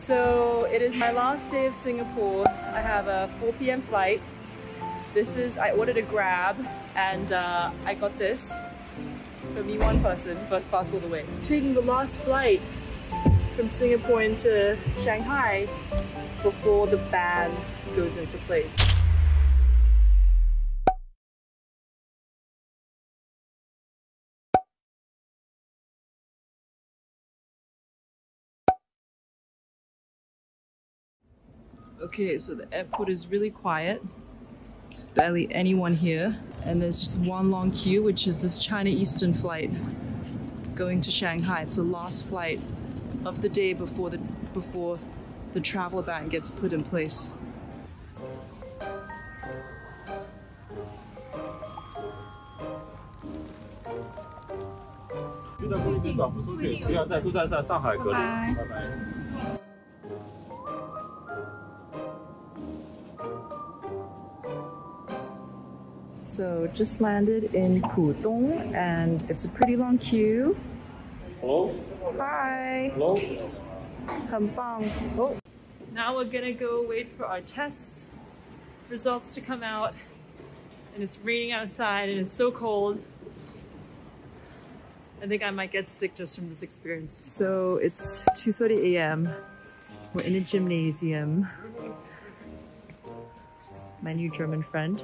So it is my last day of Singapore. I have a 4 p.m. flight. I ordered a Grab and I got this for me, one person, first class all the way. Taking the last flight from Singapore into Shanghai before the ban goes into place. Okay, so the airport is really quiet. There's barely anyone here. And there's just one long queue, which is this China Eastern flight going to Shanghai. It's the last flight of the day before the travel ban gets put in place. Bye-bye. So just landed in Pudong, and it's a pretty long queue. Hello. Hi. Hello. Oh. Now we're gonna go wait for our test results to come out, and it's raining outside and it's so cold. I think I might get sick just from this experience. So it's 2:30 a.m. We're in a gymnasium. My new German friend.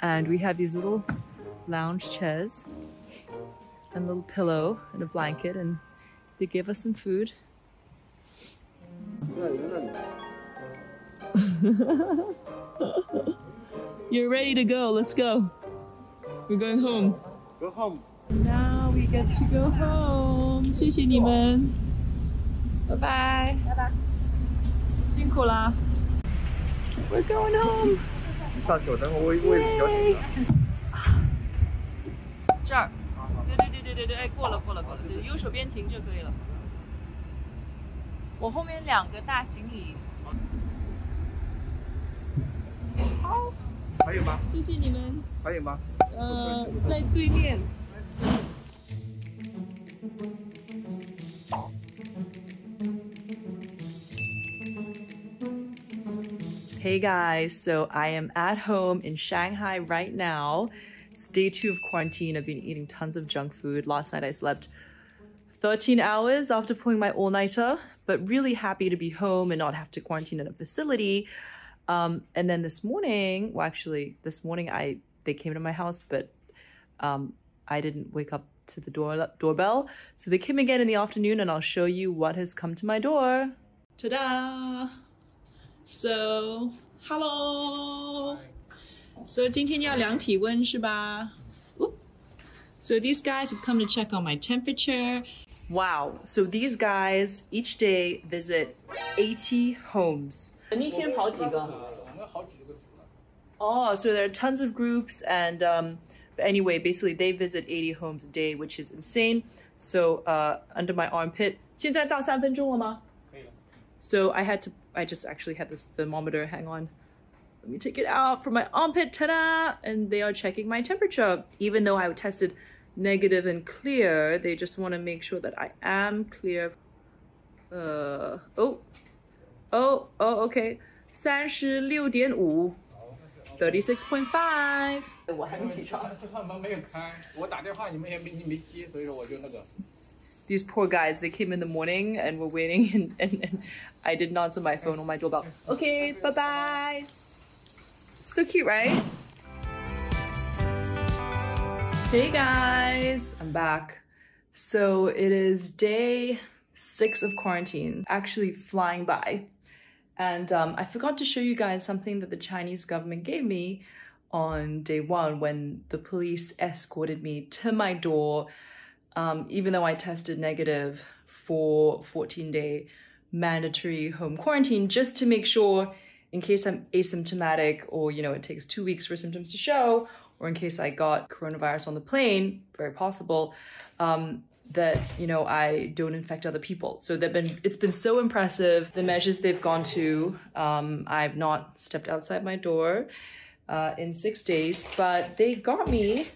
And we have these little lounge chairs and a little pillow and a blanket, and they gave us some food. You're ready to go, let's go. We're going home. Go home. Now we get to go home. 谢谢你们. Bye bye. Bye bye. 辛苦啦. We're going home! Yay. Hey guys, so I am at home in Shanghai right now. It's day 2 of quarantine. I've been eating tons of junk food. Last night I slept 13 hours after pulling my all-nighter, but really happy to be home and not have to quarantine in a facility. And then this morning, well actually this morning they came to my house, but I didn't wake up to the doorbell. So they came again in the afternoon, and I'll show you what has come to my door. Ta-da! So, hello. So, 今天要量体温是吧? So these guys have come to check on my temperature. Wow. So these guys each day visit 80 homes. Oh, so there are tons of groups, and but anyway, basically they visit 80 homes a day, which is insane. So under my armpit. 现在到3分钟了吗? So I just actually had this thermometer, hang on. Let me take it out from my armpit, ta-da! And they are checking my temperature. Even though I tested negative and clear, they just want to make sure that I am clear. Okay. 36.5. 36.5. 我还没起床。这扇门没有开，我打电话你们也没接，所以说我就那个。These poor guys, they came in the morning and were waiting, and I didn't answer my phone or my doorbell. Okay, bye-bye. So cute, right? Hey guys, I'm back. So it is day 6 of quarantine, actually flying by. And I forgot to show you guys something that the Chinese government gave me on day 1 when the police escorted me to my door. Even though I tested negative for 14-day mandatory home quarantine, just to make sure in case I'm asymptomatic, or, you know, it takes 2 weeks for symptoms to show, or in case I got coronavirus on the plane, very possible, that, you know, I don't infect other people. So it's been so impressive, the measures they've gone to. I've not stepped outside my door in 6 days, but they got me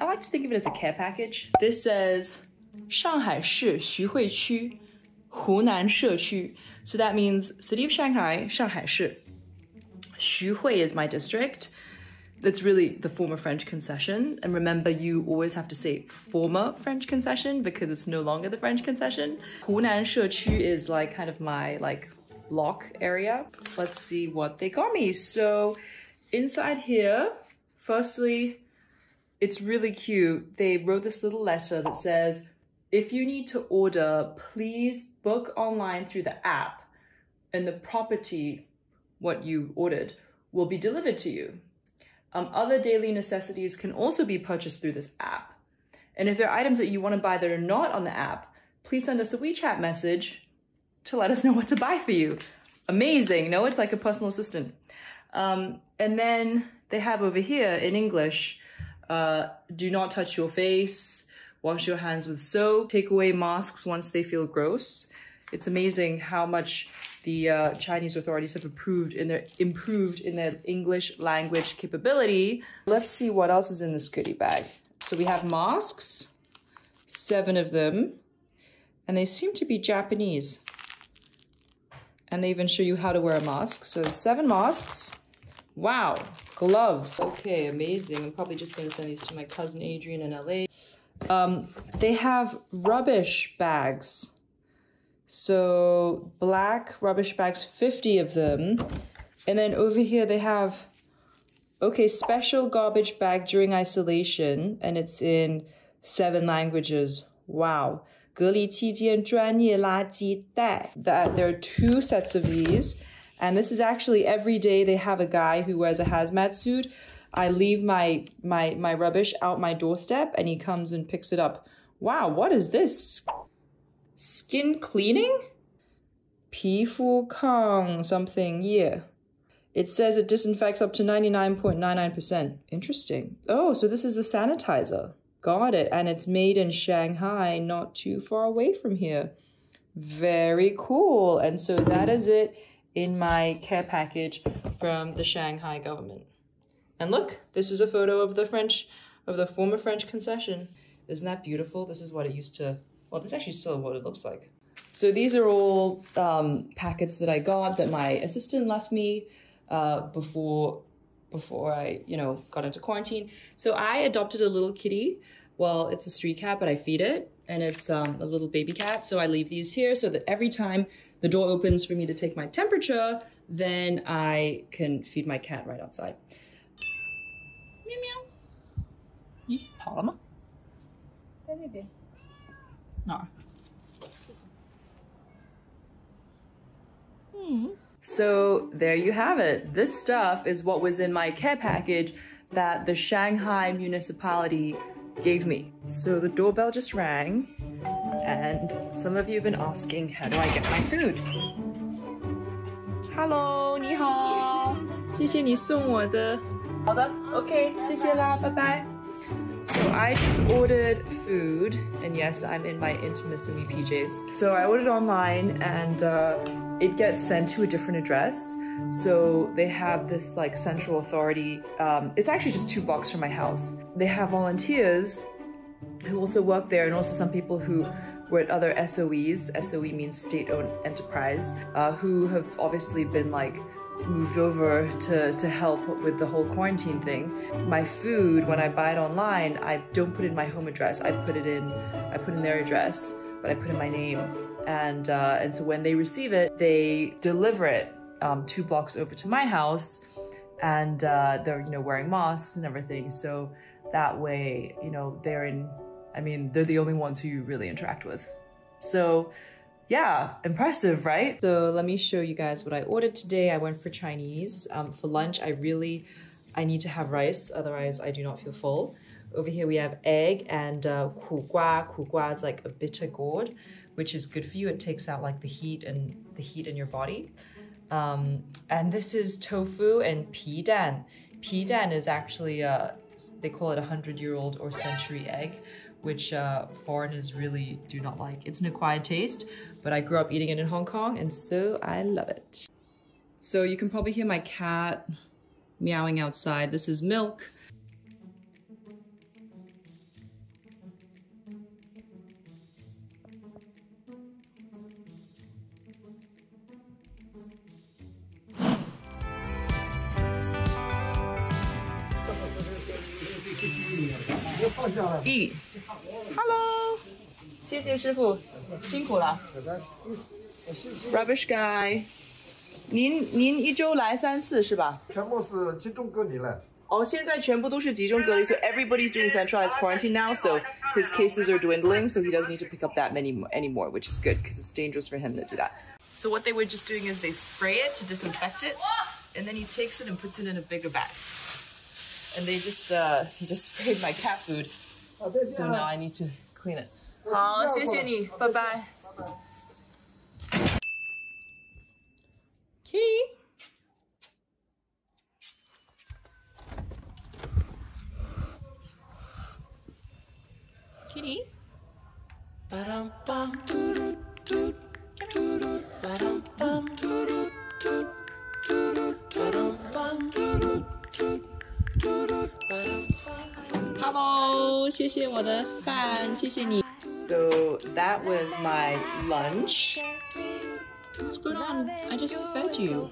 I like to think of it as a care package. This says Shanghai Shi, Xuhui Qu, Hunan Shequ. So that means city of Shanghai, Shanghai Shi. Xuhui is my district. That's really the former French concession. And remember, you always have to say former French concession because it's no longer the French concession. Hunan Shequ is like kind of my like block area. Let's see what they got me. So inside here, firstly, it's really cute. They wrote this little letter that says, if you need to order, please book online through the app and the property, what you ordered, will be delivered to you. Other daily necessities can also be purchased through this app. And if there are items that you want to buy that are not on the app, please send us a WeChat message to let us know what to buy for you. Amazing, no? It's like a personal assistant. And then they have over here in English, do not touch your face, wash your hands with soap, take away masks once they feel gross. It's amazing how much the Chinese authorities have improved in their English language capability. Let's see what else is in this goodie bag. So we have masks, 7 of them, and they seem to be Japanese. And they even show you how to wear a mask. So 7 masks. Wow, gloves. Okay, amazing. I'm probably just gonna send these to my cousin Adrian in LA. They have rubbish bags. So black rubbish bags, 50 of them. And then over here they have, okay, special garbage bag during isolation. And it's in 7 languages. Wow. There are 2 sets of these. And this is actually every day they have a guy who wears a hazmat suit. I leave my rubbish out my doorstep and he comes and picks it up. Wow, what is this? Skin cleaning? 皮肤抗 something, yeah. It says it disinfects up to 99.99%. Interesting. Oh, so this is a sanitizer. Got it. And it's made in Shanghai, not too far away from here. Very cool. And so that is it in my care package from the Shanghai government. And look, this is a photo of the former French concession. Isn't that beautiful? This is what it used to. Well, this is actually still what it looks like. So these are all packets that I got that my assistant left me before I, you know, got into quarantine. So I adopted a little kitty. Well, it's a street cat, but I feed it, and it's a little baby cat. So I leave these here so that every time the door opens for me to take my temperature, then I can feed my cat right outside. Meow meow. Paloma. No. So there you have it. This stuff is what was in my care package that the Shanghai municipality gave me. So the doorbell just rang, and some of you have been asking, how do I get my food? Hello, 你好，谢谢你送我的。好的 ，OK， 谢谢啦，拜拜。So I just ordered food, and yes, I'm in my intimissimi PJs. So I ordered online, and it gets sent to a different address. So they have this like central authority. It's actually just 2 blocks from my house. They have volunteers who also work there, and also some people who were at other SOEs. SOE means state-owned enterprise, who have obviously been like moved over to help with the whole quarantine thing. My food, when I buy it online, I don't put in my home address. I put in their address, but I put in my name. And so when they receive it, they deliver it 2 blocks over to my house, and they're, you know, wearing masks and everything. So that way, you know, they're the only ones who you really interact with. So yeah, impressive, right? So let me show you guys what I ordered today. I went for Chinese. For lunch, I need to have rice, otherwise I do not feel full. Over here we have egg and ku gua. Ku gua is like a bitter gourd, which is good for you. It takes out like the heat in your body. And this is tofu and pi dan. Pi dan is actually, they call it a 100-year-old or century egg, which foreigners really do not like. It's an acquired taste, but I grew up eating it in Hong Kong, and so I love it. So you can probably hear my cat meowing outside. This is milk. E. Hello. 谢谢师傅，辛苦了。Rubbish guy， 您一周来3次是吧？全部是集中隔离了。 Oh, so everybody's doing centralized quarantine now, so his cases are dwindling, so he doesn't need to pick up that many anymore, which is good, because it's dangerous for him to do that. So what they were just doing is they spray it to disinfect it, and then he takes it and puts it in a bigger bag. And they just, he just sprayed my cat food, so now I need to clean it. 好，谢谢你，拜拜。Kitty. Kitty. Hello, 谢谢我的饭，谢谢你。So that was my lunch. What's going on? I just fed you.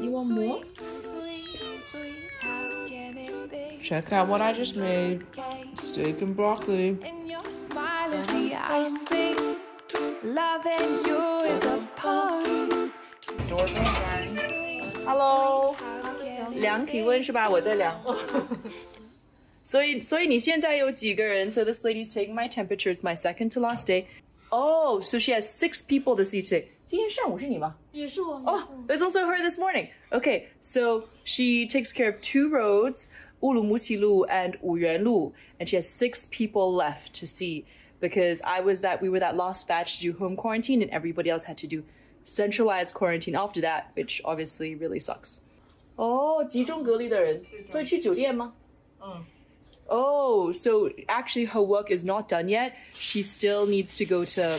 You want more? Check out what I just made. Steak and broccoli. And your smile is the icing. Loving you is a party. Hello. 量体温是吧？我在量。所以你现在有几个人 ？So this lady's taking my temperature. It's my second to last day. Oh, so she has 6 people to see today. 今天上午是你吗？也是我。Oh, it's also her this morning. Okay, so she takes care of 2 roads. 乌鲁木齐路 and 五原路, and she has 6 people left to see because we were that last batch to do home quarantine and everybody else had to do centralized quarantine after that, which obviously really sucks. Oh, 集中隔离的人, 所以去酒店吗? Oh, so actually her work is not done yet. She still needs to go to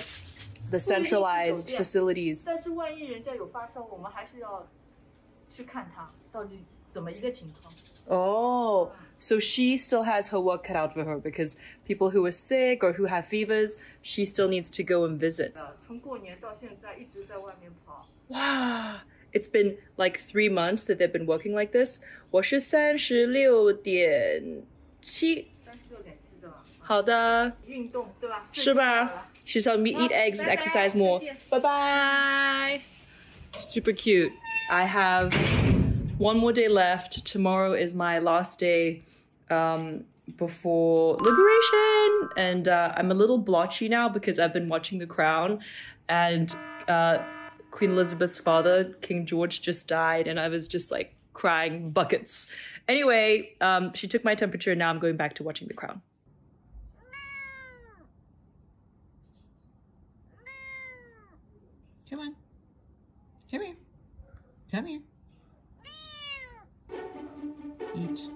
the centralized facilities. 但是万一人家有发烧, 我们还是要去看她, 到底怎么一个情况? Oh, so she still has her work cut out for her because people who are sick or who have fevers, she still needs to go and visit. Wow, it's been like 3 months that they've been working like this. 我是36.7. 好的。运动对吧？是吧？ She's telling me eat eggs and exercise more. Bye bye. Super cute. I have 1 more day left. Tomorrow is my last day before liberation. And I'm a little blotchy now because I've been watching The Crown. And Queen Elizabeth's father, King George, just died. And I was just like crying buckets. Anyway, she took my temperature. And now I'm going back to watching The Crown. Come on. Come here. Come here. Eat.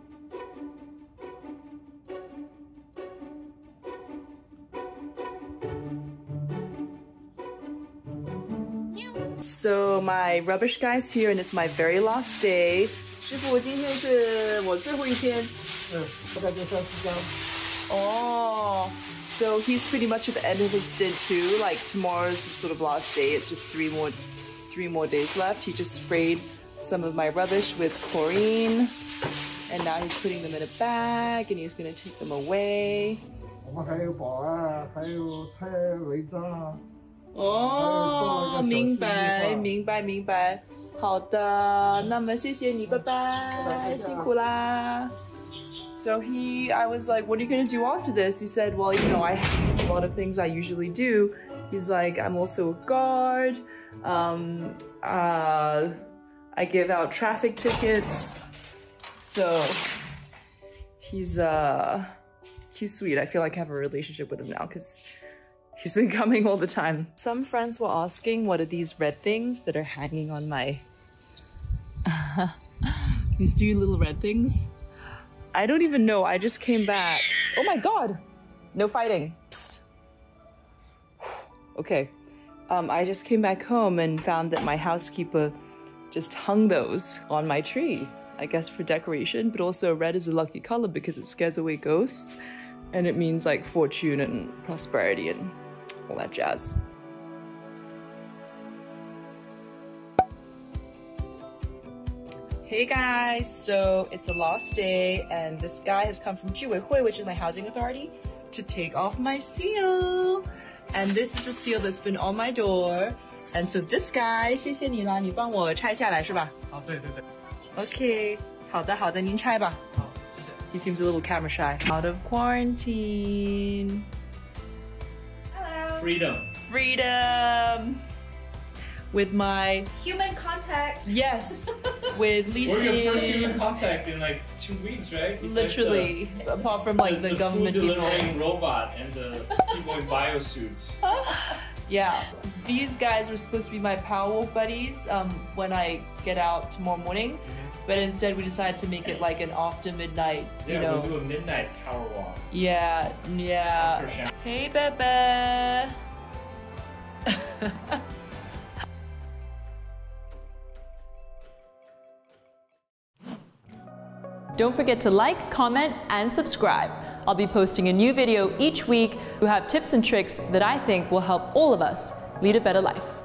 So my rubbish guy's here and it's my very last day. 师傅，今天是我最后一天。大概就3、4张。Oh, so he's pretty much at the end of his stint too. Like tomorrow's the sort of last day. It's just 3 more days left. He just sprayed some of my rubbish with chlorine. And now he's putting them in a bag and he's going to take them away. Oh, 明白明白明白。好的，那么谢谢你，拜拜，辛苦啦。So I was like, what are you going to do after this? He said, well, you know, I have a lot of things I usually do. He's like, I'm also a guard. I give out traffic tickets. So he's sweet. I feel like I have a relationship with him now because he's been coming all the time. Some friends were asking, what are these red things that are hanging on my... these 2 little red things? I don't even know. I just came back. Oh my God. No fighting. Psst. Okay. I just came back home and found that my housekeeper just hung those on my tree. I guess for decoration, but also red is a lucky color because it scares away ghosts and it means like fortune and prosperity and all that jazz. Hey guys, so it's a lost day and this guy has come from Juweihui, which is my housing authority, to take off my seal. And this is the seal that's been on my door. And so this guy, 谢谢你啦，你帮我拆下来是吧？好，对对对。Okay, 好的好的，您拆吧。好，谢谢。He seems a little camera shy. Out of quarantine. Hello. Freedom. With my human contact. Yes. With Li We're your first human contact in like 2 weeks, right? It's literally, like apart from like the government food delivering people. Robot and the people in bio suits. Yeah, these guys were supposed to be my power buddies when I get out tomorrow morning, but instead we decided to make it like an after midnight. Yeah, you know. We'll do a midnight power walk. Yeah, yeah. Hey, Bebe. Don't forget to like, comment, and subscribe. I'll be posting a new video each week who have tips and tricks that I think will help all of us lead a better life.